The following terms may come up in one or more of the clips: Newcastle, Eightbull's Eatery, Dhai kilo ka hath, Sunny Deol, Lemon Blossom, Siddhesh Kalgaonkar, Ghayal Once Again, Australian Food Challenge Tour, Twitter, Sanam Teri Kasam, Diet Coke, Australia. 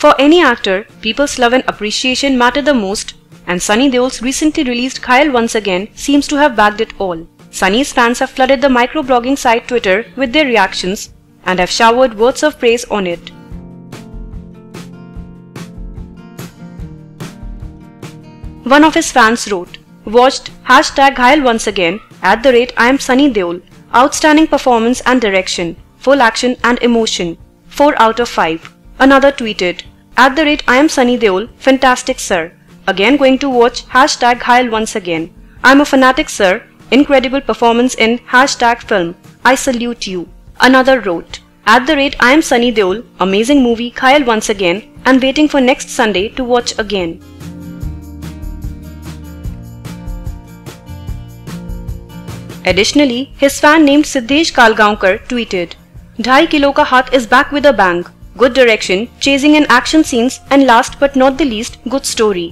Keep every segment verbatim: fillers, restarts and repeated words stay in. For any actor, people's love and appreciation matter the most, and Sunny Deol's recently released Ghayal Once Again seems to have bagged it all. Sunny's fans have flooded the microblogging site Twitter with their reactions and have showered words of praise on it. One of his fans wrote, "Watched hashtag Ghayal Once Again, at the rate I am Sunny Deol. Outstanding performance and direction, full action and emotion, four out of five. Another tweeted, "At the rate I am Sunny Deol, fantastic sir. Again going to watch hashtag Ghayal Once Again. I'm a fanatic sir, incredible performance in hashtag film. I salute you." Another wrote, "At the rate I am Sunny Deol, amazing movie Ghayal Once Again, and waiting for next Sunday to watch again." Additionally, his fan named Siddhesh Kalgaonkar tweeted, "Dhai Kilo Ka Hath is back with a bang. Good direction, chasing and action scenes, and last but not the least, good story.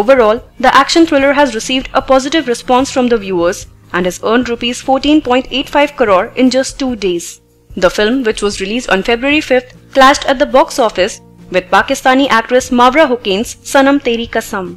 Overall, the action thriller has received a positive response from the viewers and has earned rupees fourteen point eight five crore in just two days. The film, which was released on February fifth, clashed at the box office with Pakistani actress Mavra Hukain's Sanam Teri Kasam.